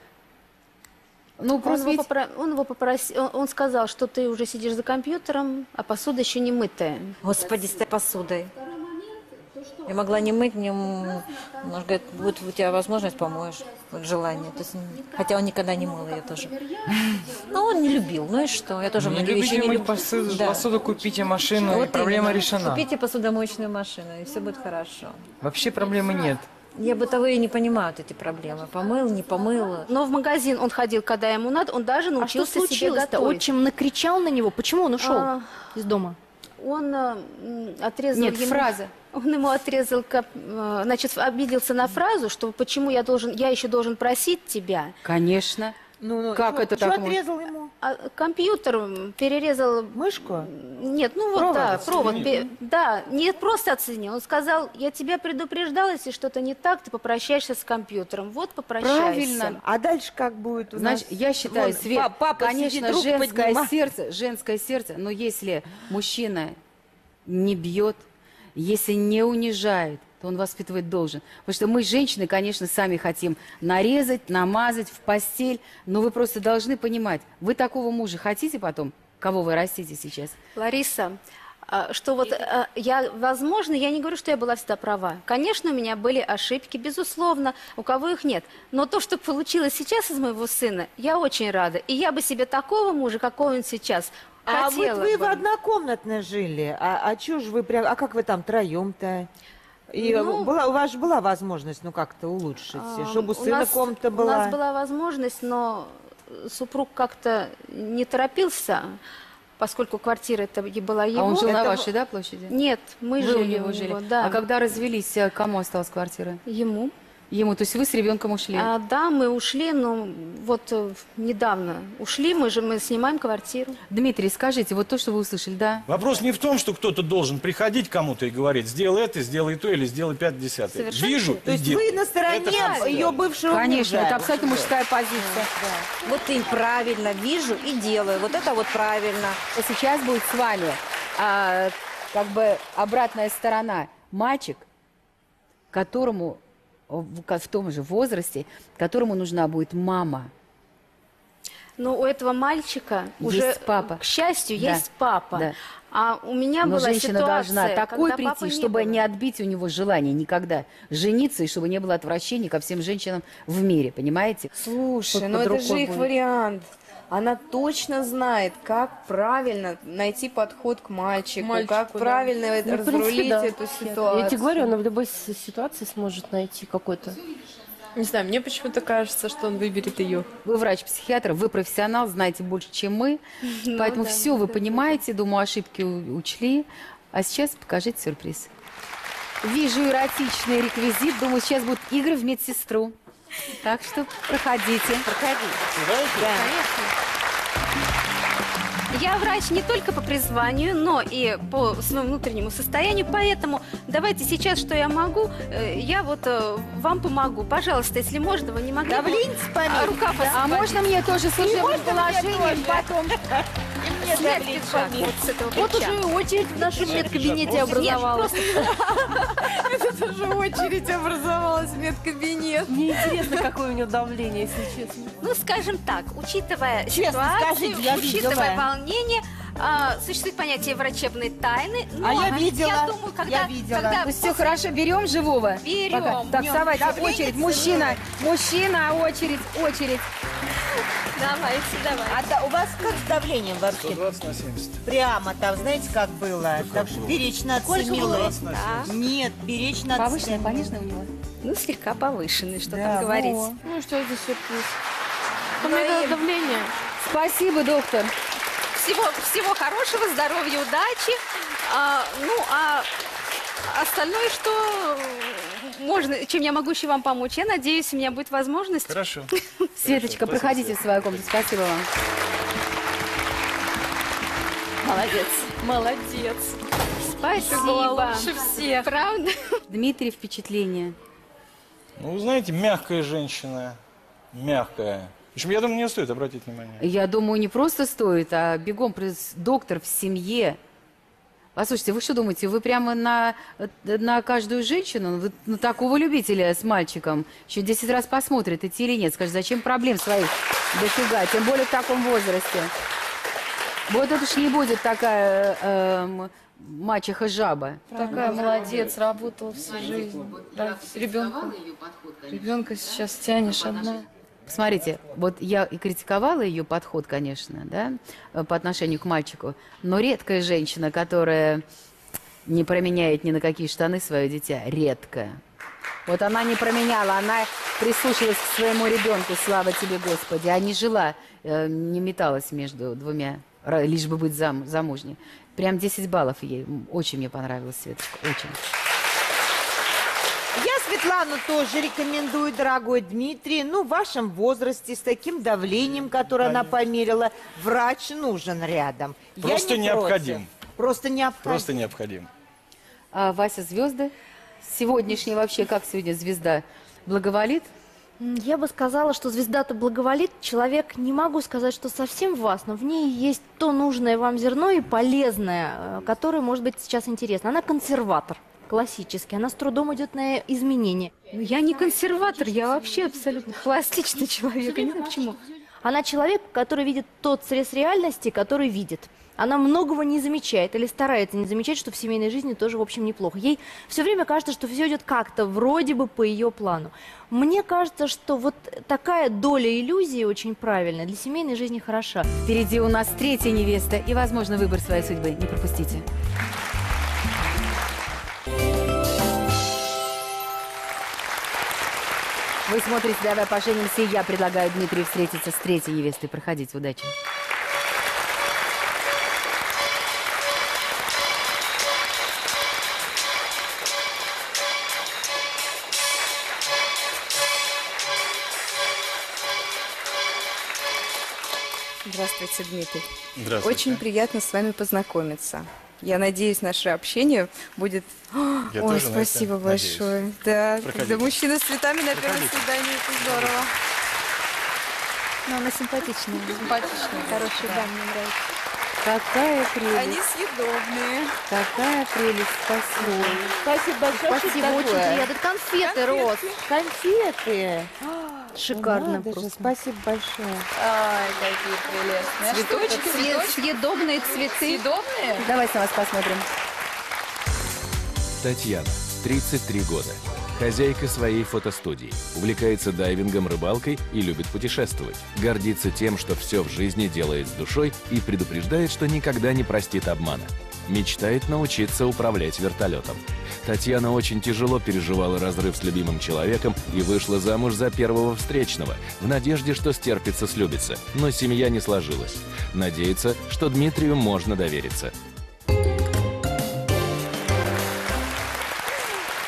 Ну, он сказал, что ты уже сидишь за компьютером, а посуда еще не мытая. Господи, с этой посудой. Я могла не мыть, мне муж говорит, будет у тебя возможность, помоешь, вот желание. То есть, хотя он никогда не мыл ее тоже. Но он не любил, ну и что? Я тоже многие вещи не люблю. Посуду купите машину, вот и проблема решена. Купите посудомоечную машину, и все будет хорошо. Вообще проблемы нет. Я бытовые не понимаю эти проблемы. Помыл, не помыл. Но в магазин он ходил, когда ему надо, он даже научился себе готовить. Отчим накричал на него. Почему он ушел из дома? Он отрезал фразы. Он ему отрезал, значит, обиделся на фразу, что почему я еще должен просить тебя. Конечно. Ну, как это так? Что отрезал ему? Компьютер перерезал. Мышку? Нет, ну вот провод. Да, не просто оценил. Он сказал, я тебя предупреждал, если что-то не так, ты попрощаешься с компьютером. Вот попрощайся. Правильно. А дальше как будет у нас? Значит, я считаю, Свет, конечно, женское сердце, но если мужчина не бьет, если не унижает, то он воспитывать должен. Потому что мы, женщины, конечно, сами хотим нарезать, намазать, в постель. Но вы просто должны понимать, вы такого мужа хотите потом? Кого вы растите сейчас? Лариса, что вот я, возможно, я не говорю, что я была всегда права. Конечно, у меня были ошибки, безусловно, у кого их нет. Но то, что получилось сейчас из моего сына, я очень рада. И я бы себе такого мужа, какого он сейчас, хотела. А вот вы однокомнатно жили, а чё же вы прям, а как вы там втроём-то? И у вас же была возможность, как-то улучшить, чтобы у сына комната была. У нас была возможность, но супруг как-то не торопился, поскольку квартира-то была его. А он жил на вашей, площади? Нет, мы жили у него. Да. А когда развелись, кому осталась квартира? Ему. Ему, то есть вы с ребенком ушли? Да, мы ушли, но вот недавно ушли, мы снимаем квартиру. Дмитрий, скажите, вот то, что вы услышали, да? Вопрос не в том, что кто-то должен приходить кому-то и говорить, сделай это, сделай то, или сделай 5/10. Вижу, то есть вы на стороне ее бывшего мужа. Конечно, это абсолютно мужская позиция. Да. Вот ты правильно, вижу и делаю, вот это вот правильно. А сейчас будет с вами обратная сторона. Мальчик, которому... в том же возрасте, которому нужна будет мама. Но у этого мальчика уже, к счастью, есть папа. Да. А у меня была женщина ситуация, должна такой прийти, чтобы не отбить у него желание никогда жениться, и чтобы не было отвращения ко всем женщинам в мире, понимаете? Слушай, но это же их вариант. Она точно знает, как правильно найти подход к мальчику, как правильно разрулить эту ситуацию. Я тебе говорю, она в любой ситуации сможет найти какой-то... Не знаю, мне почему-то кажется, что он выберет ее. Вы врач-психиатр, вы профессионал, знаете больше, чем мы. Поэтому все вы понимаете, думаю, ошибки учли. А сейчас покажите сюрприз. Вижу эротичный реквизит, думаю, сейчас будут игры в медсестру. Так что проходите. Проходите. Да. Конечно. Я врач не только по призванию, но и по своему внутреннему состоянию. Поэтому давайте сейчас, что я могу, я вот вам помогу. Пожалуйста, если можно, вы не могли... Рукав освободить. А можно мне тоже служебным положением потом? Вот уже очередь в нашем медкабинете образовалась. Это уже очередь образовалась в медкабинет. Мне интересно, какое у него давление, если честно. Ну, скажем так, учитывая ситуацию, учитывая волнение, существует понятие врачебной тайны. А я видела, я видела. Все хорошо, берем живого? Берем. Так, вставайте, очередь, мужчина, очередь. Давайте. А у вас как с давлением вообще? 120 на 70. Прямо там, знаете, как было? Так что беречь надо, милая. Нет, беречь надо. Повышенный, пониженный у него? Ну, слегка повышенный, что там говорить. Ну, что это сюрприз? У меня давление. Спасибо, доктор. Всего хорошего, здоровья, удачи. Остальное, что можно, чем я могу еще вам помочь, я надеюсь, у меня будет возможность. Хорошо. Светочка, проходите в свою комнату. Спасибо вам. Молодец. Спасибо. Лучше всех. Правда? Дмитрий, впечатление. Ну, вы знаете, мягкая женщина. Мягкая. Причем, я думаю, не стоит обратить внимание. Я думаю, не просто стоит, а бегом доктор в семье. Послушайте, вы что думаете, вы прямо на каждую женщину, на такого любителя с мальчиком, еще 10 раз посмотрит, идти или нет, скажет, зачем проблем своих дофига, тем более в таком возрасте. Вот это ж не будет такая мачеха-жаба. Такая молодец, работала всю жизнь. Да, ребенка сейчас тянешь одна. Смотрите, вот я и критиковала ее подход, конечно, да, по отношению к мальчику, но редкая женщина, которая не променяет ни на какие штаны свое дитя, редкая. Вот она не променяла, она прислушалась к своему ребенку, слава тебе, Господи. А не жила, не металась между двумя, лишь бы быть замужней. Прям 10 баллов ей. Очень мне понравилась Светочка, очень. Я Светлану тоже рекомендую, дорогой Дмитрий. Ну, в вашем возрасте, с таким давлением, которое Конечно. Она померила, врач нужен рядом. Просто необходим. Просто необходим. Просто необходим. А Вася, звезды? Сегодняшний вообще, как сегодня звезда благоволит? Я бы сказала, что звезда-то благоволит. Человек, не могу сказать, что совсем в вас, но в ней есть то нужное вам зерно и полезное, которое, может быть, сейчас интересно. Она консерватор классический, она с трудом идет на изменения. Но я не консерватор, я вообще абсолютно пластичный человек, не знаю почему. Она человек, который видит тот срез реальности, который видит. Она многого не замечает или старается не замечать, что в семейной жизни тоже, в общем, неплохо. Ей все время кажется, что все идет как-то вроде бы по ее плану. Мне кажется, что вот такая доля иллюзии очень правильная для семейной жизни хороша. Впереди у нас третья невеста и, возможно, выбор своей судьбы. Не пропустите. Вы смотрите «Давай поженимся», и я предлагаю Дмитрию встретиться с третьей невестой. Проходите, удачи. Здравствуйте, Дмитрий. Здравствуйте. Очень приятно с вами познакомиться. Я надеюсь, наше общение будет... Я Ой, спасибо большое. Да, когда мужчина с цветами на первом свидании, это здорово. Но она симпатичная. Симпатичная, хорошая, да, мне нравится. Какая прелесть. Они съедобные. Какая прелесть, спасибо. Спасибо большое. Спасибо, очень приятно. Конфеты, Рос. Конфеты. Шикарно просто. Спасибо большое. Ай, какие прелестные. Цветочки, цветочки. Съедобные цветы. Съедобные? Давайте на вас посмотрим. Татьяна, 33 года. Хозяйка своей фотостудии. Увлекается дайвингом, рыбалкой и любит путешествовать. Гордится тем, что все в жизни делает с душой, и предупреждает, что никогда не простит обмана. Мечтает научиться управлять вертолетом. Татьяна очень тяжело переживала разрыв с любимым человеком и вышла замуж за первого встречного, в надежде, что стерпится, слюбится. Но семья не сложилась. Надеется, что Дмитрию можно довериться.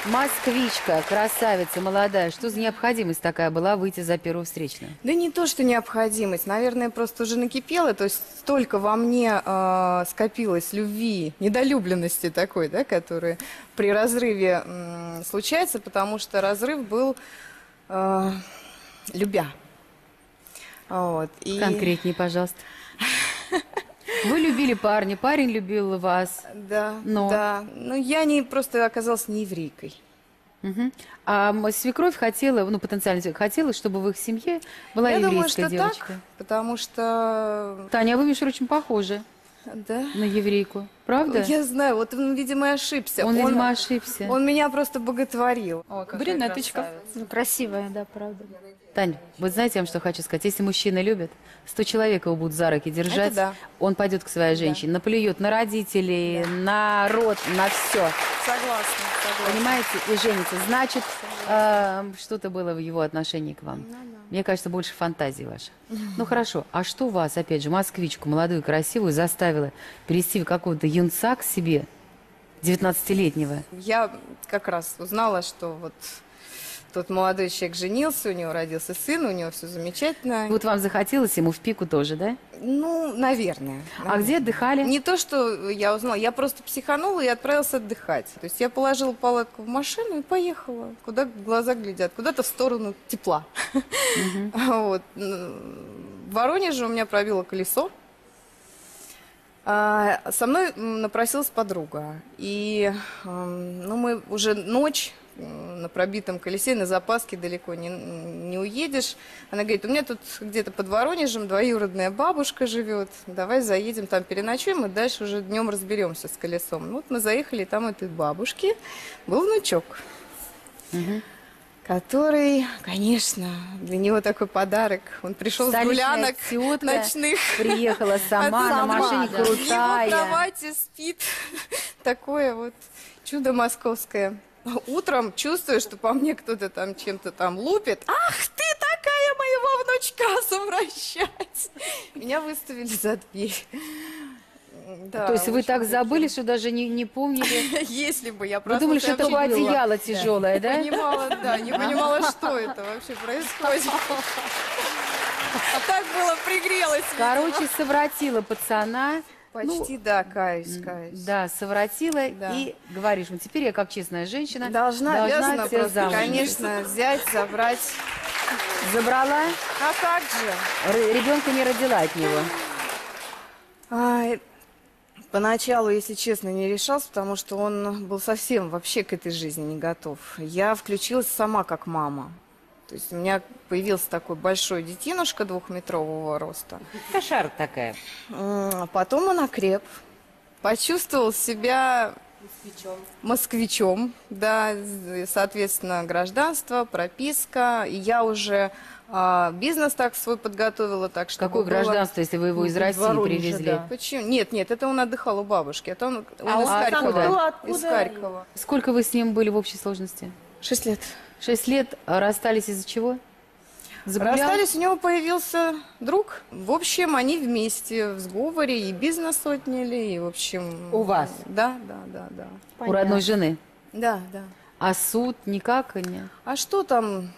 Москвичка, красавица, молодая. Что за необходимость такая была выйти за первого встречного? Да не то, что необходимость. Наверное, просто уже накипело. То есть столько во мне скопилось любви, недолюбленности такой, да, которая при разрыве случается, потому что разрыв был любя. Вот, и... Конкретнее, пожалуйста. Вы любили парня, парень любил вас. Да, но... да. Но я не просто оказалась не еврейкой. Угу. А свекровь хотела, ну, потенциально хотела, чтобы в их семье была еврейская девочка. Я думаю, что так, потому что... Таня, вы, Миша, очень похожи. Да? На еврейку. Правда? Я знаю, вот он, видимо, и ошибся. Он, видимо, ошибся. Он меня просто боготворил. О, брюнеточка. Ну, красивая, да, правда. Тань, вот знаете, я вам что хочу сказать? Если мужчина любит, 100 человек его будут за руки держать, да. Он пойдет к своей женщине, да. Наплюет на родителей, да. На род, на все. Согласна, согласна. Понимаете? И женится. Значит, что-то было в его отношении к вам. Да. Мне кажется, больше фантазии ваших. Ну хорошо, а что вас, опять же, москвичку, молодую, красивую, заставило перейти в какого-то юнца к себе, 19-летнего? Я как раз узнала, что вот тот молодой человек женился, у него родился сын, у него все замечательно. Вот вам захотелось ему в пику тоже, да? Ну, наверное. А где отдыхали? Не то, что я узнала, я просто психанула и отправилась отдыхать. То есть я положила палатку в машину и поехала, куда глаза глядят, куда-то в сторону тепла. В Воронеже у меня пробило колесо. Со мной напросилась подруга. И мы уже ночь... на пробитом колесе, на запаске далеко не уедешь. Она говорит, у меня тут где-то под Воронежем двоюродная бабушка живет, давай заедем, там переночуем, и дальше уже днем разберемся с колесом. Вот мы заехали, там этой бабушки был внучок, который, конечно, для него такой подарок. Он пришел с гулянок ночных. Приехала сама, на машине крутая. В его кровати спит такое вот чудо московское. утром чувствую, что по мне кто-то там чем-то там лупит. Ах ты такая, моего внучка совращать! Меня выставили за дверь. Да, то есть вы так забыли, что даже не помнили? Если бы я просто... Вы думали, что это одеяло тяжелое, да? Не понимала, что это вообще происходит. А так было, пригрелось. Короче, совратила пацана. Почти, ну, да, каюсь. Да, совратила, да. И говоришь, ну теперь я, как честная женщина, должна тебя замуж. Конечно, взять, забрать. Забрала? А как же? Ребенка не родила от него. Поначалу, если честно, не решался, потому что он был совсем вообще к этой жизни не готов. Я включилась сама как мама. То есть у меня появился такой большой детинушка 2-метрового роста. Кошара такая. Потом он окреп, почувствовал себя москвичом. Да, соответственно, гражданство, прописка. И я уже бизнес так свой подготовила. Так, что какое гражданство, было... если вы его из России Воронеже, привезли? Да. Почему? Нет, нет, это он отдыхал у бабушки. Это он из Харькова. Откуда? Из Харькова. Сколько вы с ним были в общей сложности? 6 лет. 6 лет. Расстались из-за чего? Загулял? Расстались, у него появился друг. В общем, они вместе в сговоре и бизнес отняли, и в общем... У вас? Да. Понятно. У родной жены? Да. А суд никак? Нет? А что там?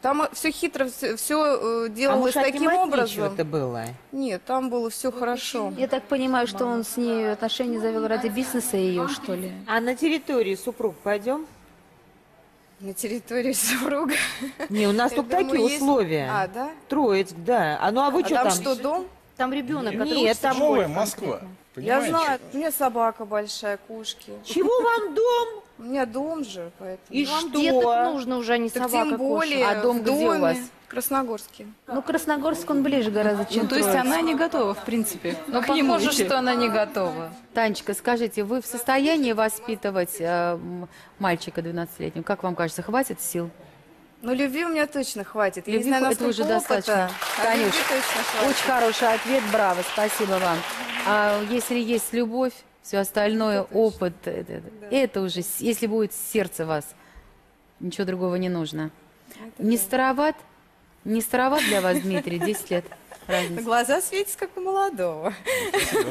Там все хитро, все делалось таким образом. Это было? Нет, там было все хорошо. Я так понимаю, что он с ней отношения завел ради бизнеса ее, что ли? А на территории супруг пойдем? На территории супруга. Не, у нас тут такие условия. А, да? Троицк, да. А ну а вы что там? Там что, дом? Там ребенок. Нет, там Москва. Я знаю, у меня собака большая, кошки. Чего вам дом? У меня дом же, поэтому. И вам деток нужно уже, не собака, тем более. А дом где у вас? Красногорский. Ну, Красногорск, он ближе гораздо, чем Троицк. То есть она не готова, в принципе. Но похоже, что она не готова. Танечка, скажите, вы в состоянии воспитывать мальчика 12-летнего? Как вам кажется, хватит сил? Ну, любви у меня точно хватит. Любви, это уже достаточно. Танюш, очень хороший ответ, браво, спасибо вам. А если есть любовь, все остальное, опыт, это уже, если будет сердце вас, ничего другого не нужно. Не староват для вас, Дмитрий, 10 лет разница? Глаза светятся, как у молодого. Спасибо.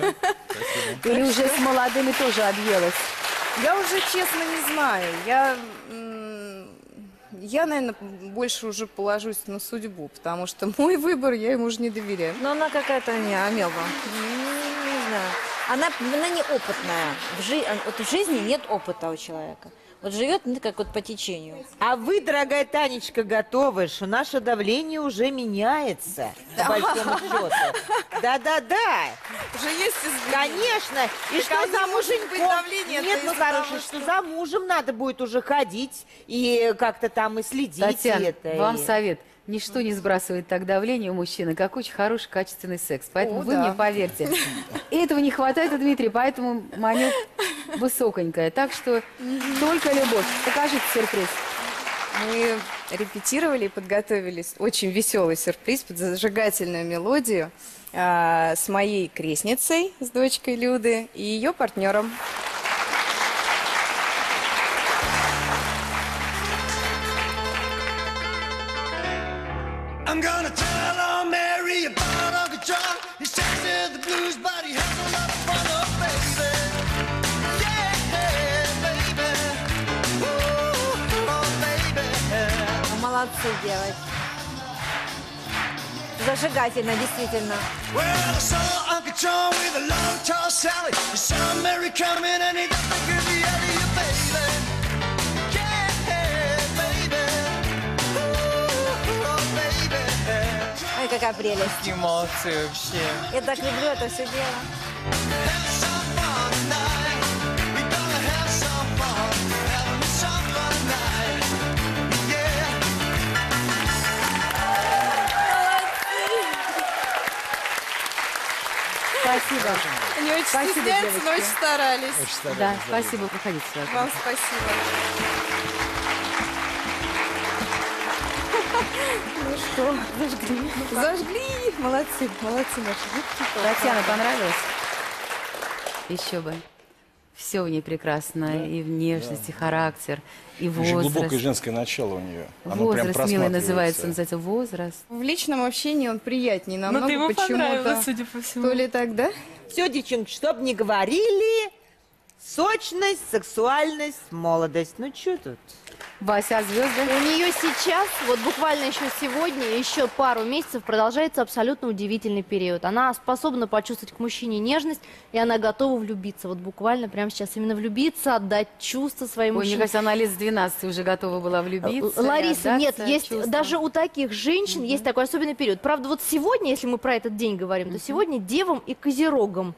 Спасибо. Или уже с молодыми тоже объелась? Я уже, честно, не знаю. Я, наверное, больше уже положусь на судьбу, потому что мой выбор, я ему уже не доверяю. Но она какая-то не амеба. Не знаю. Она неопытная. Вот в жизни нет опыта у человека. Вот живет как вот по течению. А вы, дорогая Танечка, готовы, что наше давление уже меняется, по большому счету. Да. Уже есть изменения. Конечно. И так что за мужем? Нет, ну хорошо, что за мужем надо будет уже ходить и как-то там и следить. Татьяна, вам совет. Ничто не сбрасывает так давление у мужчины, как очень хороший, качественный секс. Поэтому вы мне поверьте. Этого не хватает, Дмитрий, поэтому монет высоконькая. Так что только любовь. Покажите сюрприз. Мы репетировали и подготовились. Очень веселый сюрприз под зажигательную мелодию с моей крестницей, с дочкой Люды и ее партнером. I'm gonna tell Aunt Mary about Uncle John. He shacks at the blues, but he has a lot of fun, oh baby. Yeah, baby. Ooh, oh baby. Молодцы, девочки. Зажигательно, действительно. Well, I saw Uncle John with a long tall Sally. He saw Mary coming and he got the groovy out of you, baby. Ой, какая прелесть. Какие молодцы вообще. Я так люблю это все дело. Спасибо. Они очень стесняются, но очень старались. Да, спасибо. Проходите. Вам спасибо. Ну что, зажгли. Зажгли! Молодцы, молодцы наши. Татьяна, понравилось? Еще бы. Все у нее прекрасно, да, и внешность, да, и характер, и возраст. Очень глубокое женское начало у нее. Оно возраст, прям милый, называется возраст. В личном общении он приятнее намного. Но ты ему понравилась, судя по всему. То ли так, да? Все, девчонки, чтоб не говорили, сочность, сексуальность, молодость. Ну, что тут? Вася, звезды. У нее сейчас, вот буквально еще сегодня, еще пару месяцев продолжается абсолютно удивительный период. Она способна почувствовать к мужчине нежность, и она готова влюбиться. Вот буквально прямо сейчас именно влюбиться, отдать чувства своим мужчине. Мне кажется, она лет с 12 уже готова была влюбиться. Лариса, нет, есть чувствам. Даже у таких женщин есть такой особенный период. Правда, вот сегодня, если мы про этот день говорим, то сегодня девам и козерогам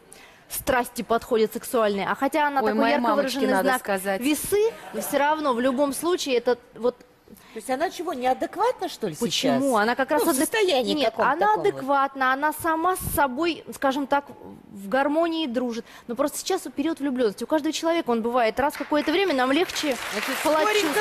страсти подходят сексуальные, а хотя она такой ярко выраженный знак весы, но все равно в любом случае это вот... То есть она чего, неадекватна, что ли, сейчас? Почему? Она как раз... Ну, в состоянии нет, она адекватна, она сама с собой, скажем так, в гармонии дружит. Но просто сейчас период влюбленности. У каждого человека он бывает. Раз в какое-то время нам легче... Скоренько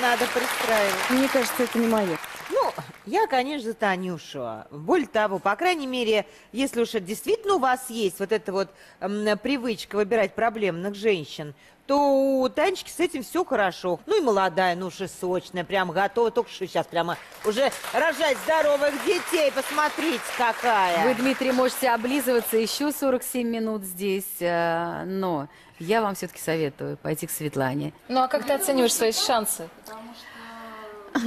надо пристраивать. Мне кажется, это не мое. Ну, я, конечно, Танюша. Более того, по крайней мере, если уж действительно у вас есть вот эта вот привычка выбирать проблемных женщин, то у Танечки с этим все хорошо. Ну и молодая, ну уж и сочная, прям готова. Только что сейчас прямо уже рожать здоровых детей. Посмотрите, какая. Вы, Дмитрий, можете облизываться еще 47 минут здесь, но я вам все-таки советую пойти к Светлане. Ну а как ты оцениваешь свои шансы?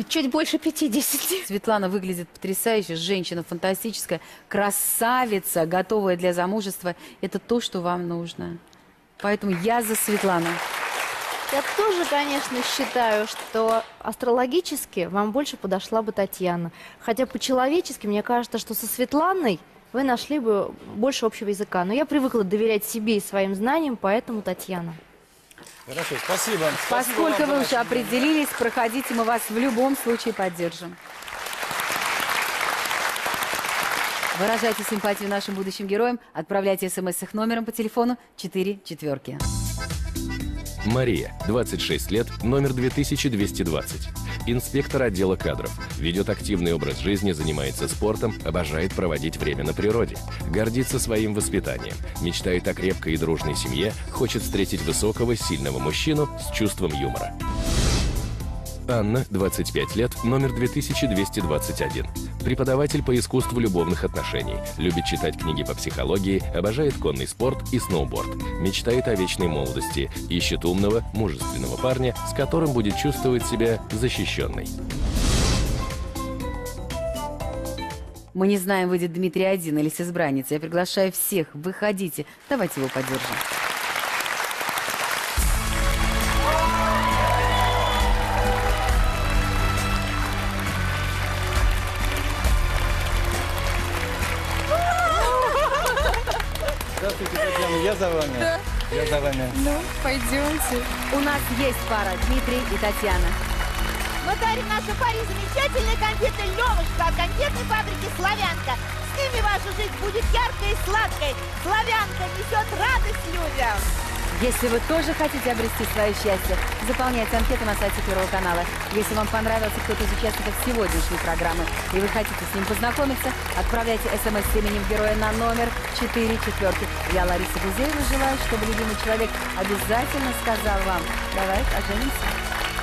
Чуть больше 50. Светлана выглядит потрясающе, женщина фантастическая, красавица, готовая для замужества. Это то, что вам нужно. Поэтому я за Светлану. Я тоже, конечно, считаю, что астрологически вам больше подошла бы Татьяна. Хотя по-человечески, мне кажется, что со Светланой вы нашли бы больше общего языка. Но я привыкла доверять себе и своим знаниям, поэтому Татьяна. Хорошо, спасибо. Поскольку вы уже определились, проходите, мы вас в любом случае поддержим. Выражайте симпатию нашим будущим героям, отправляйте смс их номером по телефону 44. Мария, 26 лет, номер 2220. Инспектор отдела кадров. Ведет активный образ жизни, занимается спортом, обожает проводить время на природе. Гордится своим воспитанием. Мечтает о крепкой и дружной семье, хочет встретить высокого, сильного мужчину с чувством юмора. Анна, 25 лет, номер 2221. Преподаватель по искусству любовных отношений. Любит читать книги по психологии, обожает конный спорт и сноуборд. Мечтает о вечной молодости. Ищет умного, мужественного парня, с которым будет чувствовать себя защищенной. Мы не знаем, выйдет Дмитрий один или с избранницей. Я приглашаю всех. Выходите. Давайте его поддержим. Я за вами. Ну, пойдемте. У нас есть пара, Дмитрий и Татьяна. Мы дарим нашей паре замечательные конфеты «Левушка» от конфетной фабрики «Славянка». С ними ваша жизнь будет яркой и сладкой. «Славянка» несет радость людям. Если вы тоже хотите обрести свое счастье, заполняйте анкету на сайте Первого канала. Если вам понравился кто-то из участников сегодняшней программы, и вы хотите с ним познакомиться, отправляйте смс с именем героя на номер 44. Я, Лариса Гузеева, желаю, чтобы любимый человек обязательно сказал вам: давай поженимся.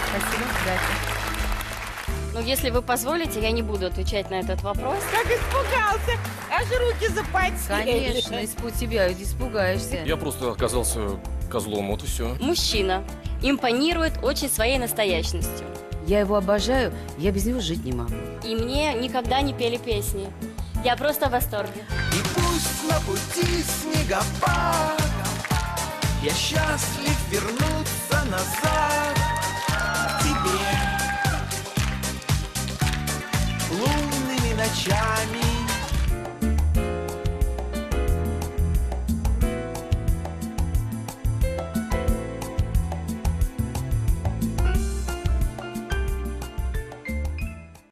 Спасибо, удачи. Ну, если вы позволите, я не буду отвечать на этот вопрос. Как испугался! Аж руки запотели. Конечно, испугаешься. Я просто оказался козлом, вот и все. Мужчина импонирует очень своей настоящностью. Я его обожаю, я без него жить не могу. И мне никогда не пели песни. Я просто в восторге. И пусть на пути снегопад, я счастлив вернуться назад к тебе. Лунными ночами